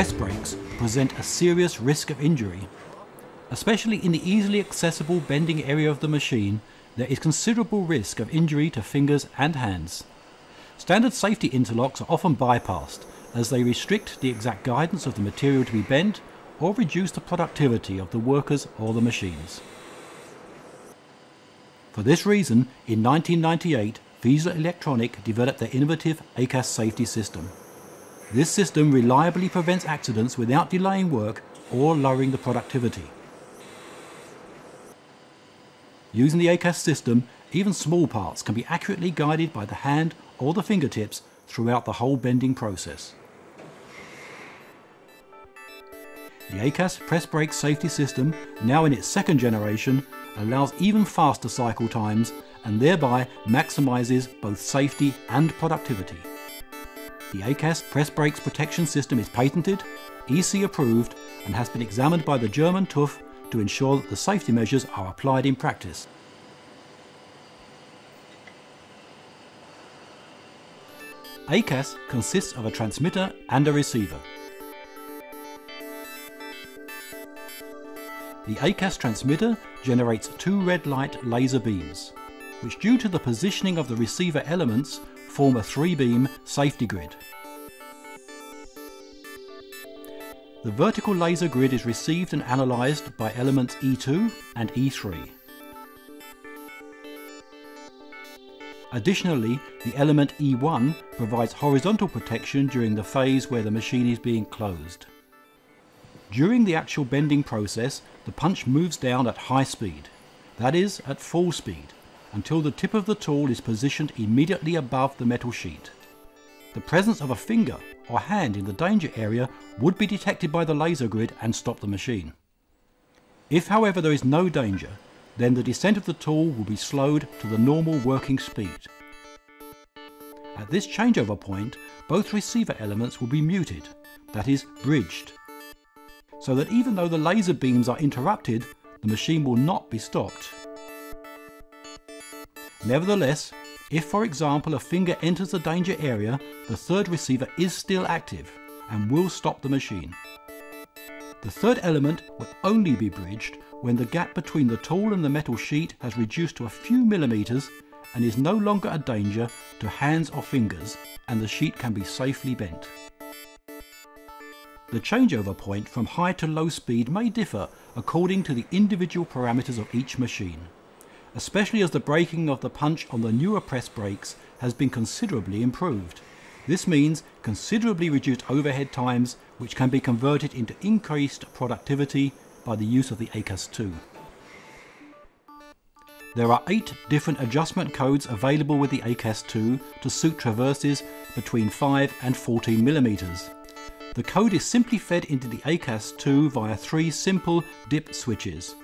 Press brakes present a serious risk of injury. Especially in the easily accessible bending area of the machine, there is considerable risk of injury to fingers and hands. Standard safety interlocks are often bypassed, as they restrict the exact guidance of the material to be bent or reduce the productivity of the workers or the machines. For this reason, in 1998, Fiessler Elektronik developed their innovative AKAS safety system. This system reliably prevents accidents without delaying work or lowering the productivity. Using the AKAS system, even small parts can be accurately guided by the hand or the fingertips throughout the whole bending process. The AKAS press brake safety system, now in its second generation, allows even faster cycle times and thereby maximises both safety and productivity. The AKAS press brakes protection system is patented, EC approved, and has been examined by the German TÜV to ensure that the safety measures are applied in practice. AKAS consists of a transmitter and a receiver. The AKAS transmitter generates two red light laser beams, which due to the positioning of the receiver elements form a three-beam safety grid. The vertical laser grid is received and analysed by elements E2 and E3. Additionally, the element E1 provides horizontal protection during the phase where the machine is being closed. During the actual bending process, the punch moves down at high speed, that is, at full speed, until the tip of the tool is positioned immediately above the metal sheet. The presence of a finger or hand in the danger area would be detected by the laser grid and stop the machine. If, however, there is no danger, then the descent of the tool will be slowed to the normal working speed. At this changeover point, both receiver elements will be muted, that is, bridged, so that even though the laser beams are interrupted, the machine will not be stopped. Nevertheless, if for example a finger enters the danger area, the third receiver is still active and will stop the machine. The third element will only be bridged when the gap between the tool and the metal sheet has reduced to a few millimeters and is no longer a danger to hands or fingers, and the sheet can be safely bent. The changeover point from high to low speed may differ according to the individual parameters of each machine, especially as the braking of the punch on the newer press brakes has been considerably improved. This means considerably reduced overhead times, which can be converted into increased productivity by the use of the AKAS 2. There are 8 different adjustment codes available with the AKAS 2 to suit traverses between 5 and 14 millimeters. The code is simply fed into the AKAS 2 via 3 simple dip switches,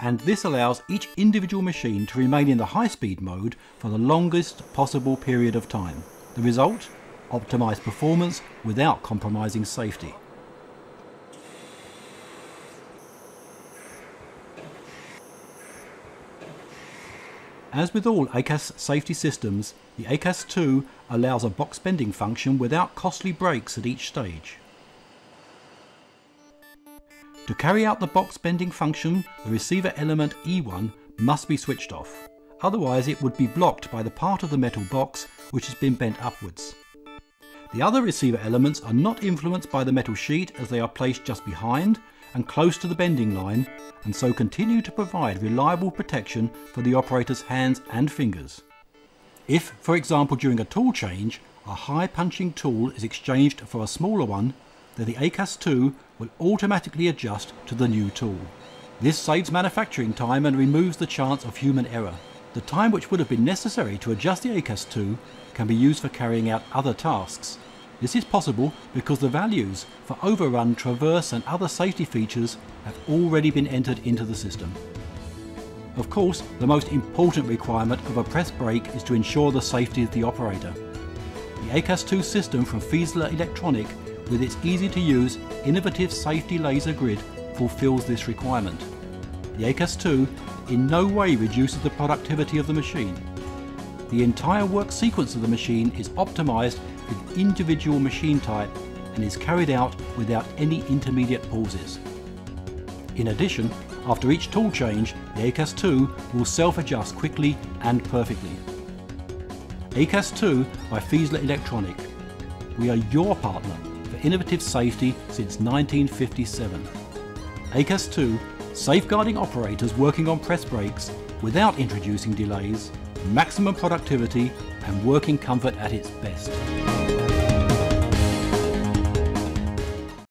and this allows each individual machine to remain in the high-speed mode for the longest possible period of time. The result? Optimised performance without compromising safety. As with all AKAS safety systems, the AKAS 2 allows a box bending function without costly breaks at each stage. To carry out the box bending function, the receiver element E1 must be switched off, otherwise it would be blocked by the part of the metal box which has been bent upwards. The other receiver elements are not influenced by the metal sheet, as they are placed just behind and close to the bending line, and so continue to provide reliable protection for the operator's hands and fingers. If, for example, during a tool change, a high punching tool is exchanged for a smaller one, then the AKAS 2 will automatically adjust to the new tool. This saves manufacturing time and removes the chance of human error. The time which would have been necessary to adjust the AKAS 2 can be used for carrying out other tasks. This is possible because the values for overrun, traverse and other safety features have already been entered into the system. Of course, the most important requirement of a press brake is to ensure the safety of the operator. The AKAS 2 system from Fiessler Elektronik, with its easy-to-use, innovative safety laser grid, fulfills this requirement. The AKAS 2 in no way reduces the productivity of the machine. The entire work sequence of the machine is optimised with individual machine type and is carried out without any intermediate pauses. In addition, after each tool change, the AKAS 2 will self-adjust quickly and perfectly. AKAS 2 by Fiessler Elektronik. We are your partner for innovative safety since 1957. AKAS 2, safeguarding operators working on press brakes without introducing delays, maximum productivity and working comfort at its best.